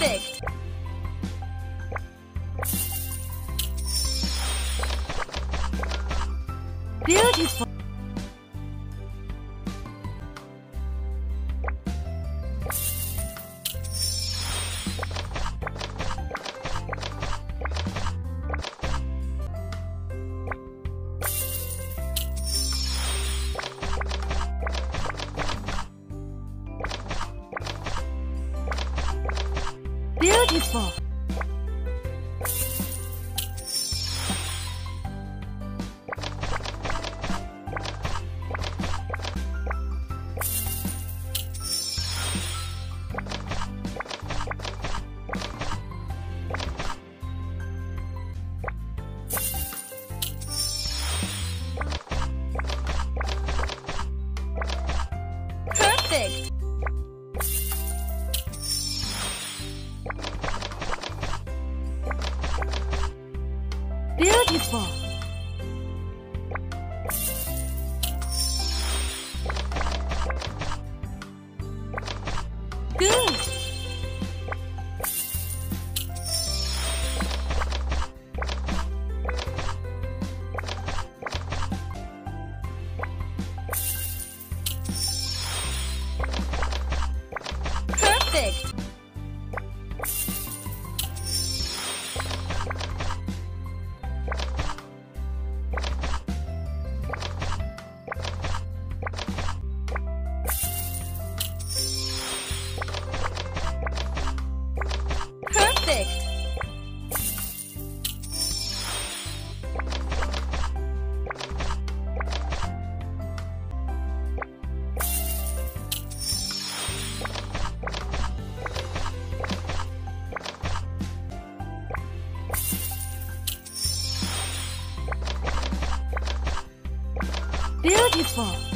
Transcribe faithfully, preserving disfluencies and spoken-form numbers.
Perfect! Beautiful! Beautiful! Perfect! Beautiful. Good. Perfect. Perfect. Beautiful.